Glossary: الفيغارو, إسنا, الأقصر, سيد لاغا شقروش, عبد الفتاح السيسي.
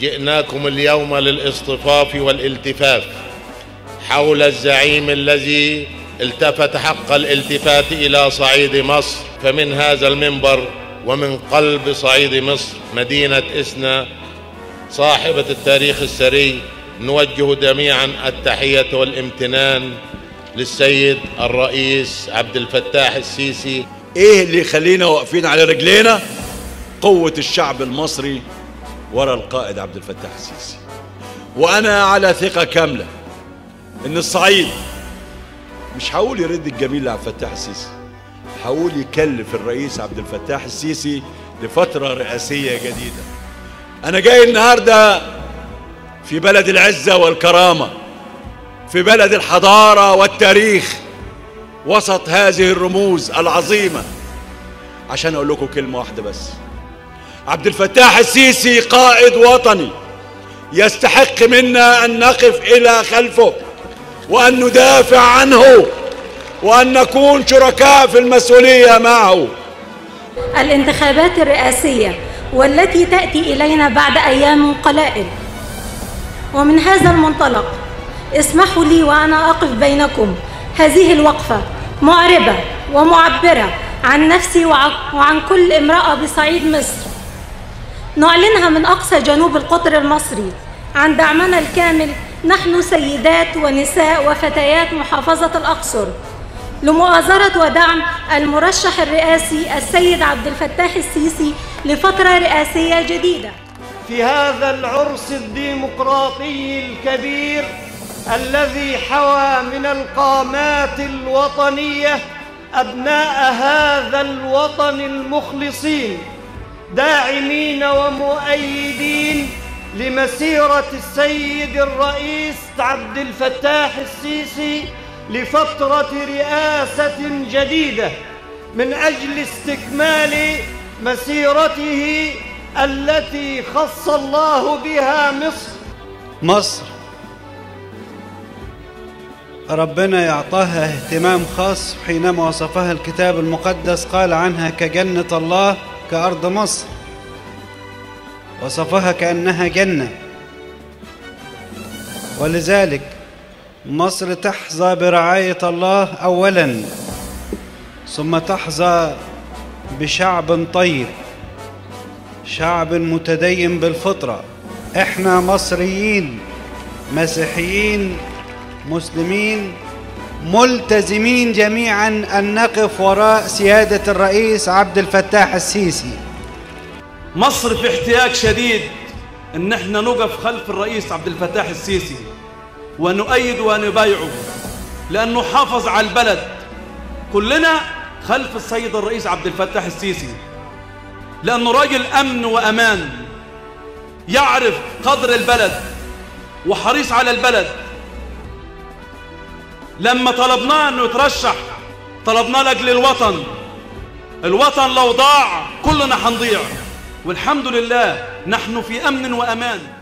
جئناكم اليوم للاصطفاف والالتفاف حول الزعيم الذي التفت حق الالتفات إلى صعيد مصر. فمن هذا المنبر ومن قلب صعيد مصر مدينة إسنا صاحبة التاريخ السري نوجه جميعا التحية والامتنان للسيد الرئيس عبد الفتاح السيسي. ايه اللي يخلينا واقفين على رجلينا؟ قوة الشعب المصري ورا القائد عبد الفتاح السيسي. وانا على ثقة كاملة ان الصعيد مش هقول يرد الجميل لعبد الفتاح السيسي، هقول يكلف الرئيس عبد الفتاح السيسي لفترة رئاسية جديدة. انا جاي النهارده في بلد العزة والكرامة، في بلد الحضارة والتاريخ، وسط هذه الرموز العظيمة، عشان اقول لكم كلمة واحدة بس: عبد الفتاح السيسي قائد وطني يستحق منا ان نقف الى خلفه، وأن ندافع عنه، وأن نكون شركاء في المسؤولية معه. الانتخابات الرئاسية والتي تأتي إلينا بعد أيام قلائل، ومن هذا المنطلق اسمحوا لي وأنا أقف بينكم. هذه الوقفة معربة ومعبرة عن نفسي وعن كل امرأة بصعيد مصر. نعلنها من أقصى جنوب القطر المصري عن دعمنا الكامل. نحن سيدات ونساء وفتيات محافظة الأقصر لمؤازرة ودعم المرشح الرئاسي السيد عبد الفتاح السيسي لفترة رئاسية جديدة. في هذا العرس الديمقراطي الكبير الذي حوى من القامات الوطنية أبناء هذا الوطن المخلصين داعمين ومؤيدين لمسيرة السيد الرئيس عبد الفتاح السيسي لفترة رئاسة جديدة، من أجل استكمال مسيرته التي خص الله بها مصر. مصر ربنا يعطاها اهتمام خاص حينما وصفها الكتاب المقدس، قال عنها كجنة الله كأرض مصر، وصفها كأنها جنة. ولذلك مصر تحظى برعاية الله أولاً، ثم تحظى بشعب طيب، شعب متدين بالفطرة. إحنا مصريين مسيحيين مسلمين ملتزمين جميعاً أن نقف وراء سيادة الرئيس عبد الفتاح السيسي. مصر في احتياج شديد ان احنا نقف خلف الرئيس عبد الفتاح السيسي ونؤيد ونبايعه، لانه حافظ على البلد. كلنا خلف السيد الرئيس عبد الفتاح السيسي، لانه راجل امن وامان، يعرف قدر البلد وحريص على البلد. لما طلبناه انه يترشح طلبناه لاجل الوطن. الوطن لو ضاع كلنا هنضيع، والحمد لله نحن في أمن وأمان.